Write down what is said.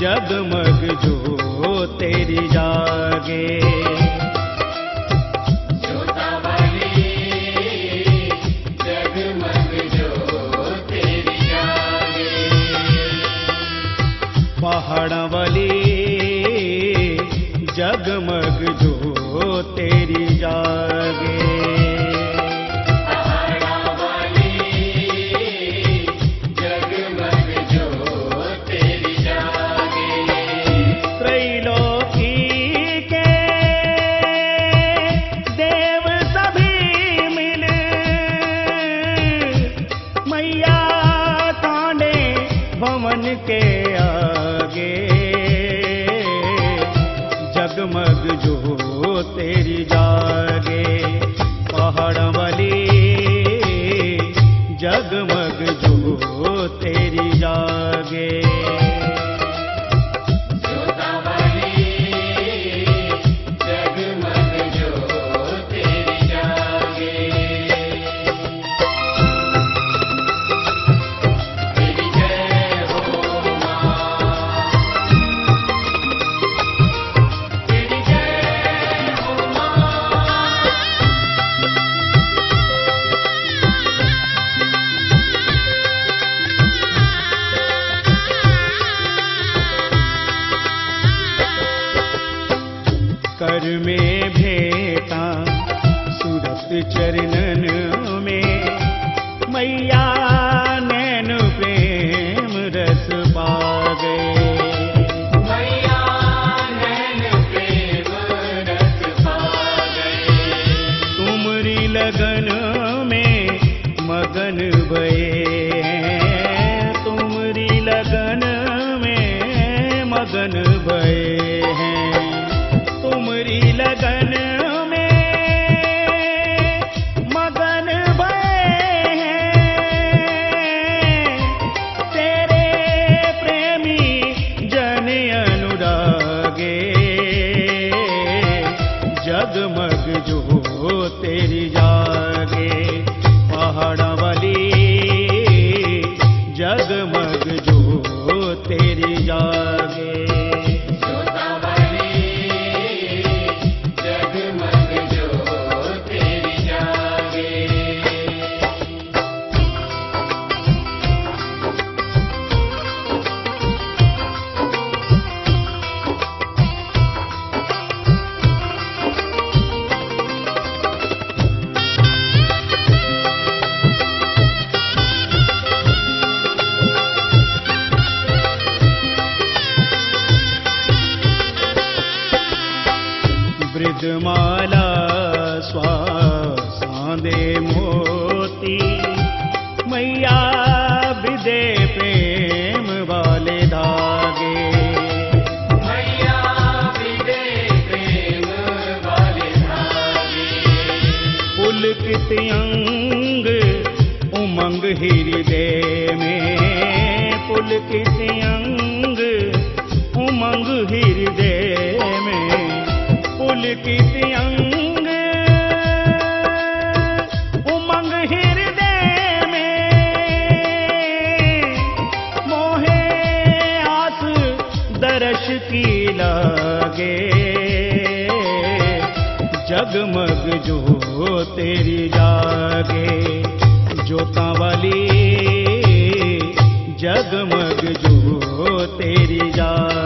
जगमग जो तेरी जागे, ज्योतावली जगमग जो तेरी जागे, पहाड़वली जगमग जो तेरी जागे, के आगे जगमग जो तेरी जागे, पहाड़ वाली जगमग जो तेरी जागे, कर में भेटा सूरत चरणन में, मैया नैन प्रेम रस पा गए, मैया नैन प्रेम रस पा गए, तुम्हारी लगन में मगन भये हैं, तुम्हारी लगन में मगन भये हैं, तुम्हारी लगन में मगन भये हैं, तेरे प्रेमी जन अनुरागे जगमग जो तेरी जागे, पहाड़ वाली जगमग जो तेरी जागे, माला स्वासांदे मोती, मैया विदे प्रेम वाले धागे, मैया विदे प्रेम वाले धागे, पुलकित अंग उमंग हृदय में, पुलकित अंग उमंग हृदय में, पुलकित अंग उमंग हृदय में, मोहे आस दर्श की लागे जगमग जो तेरी जागे, ज्योतावली जगमग जो तेरी जागे।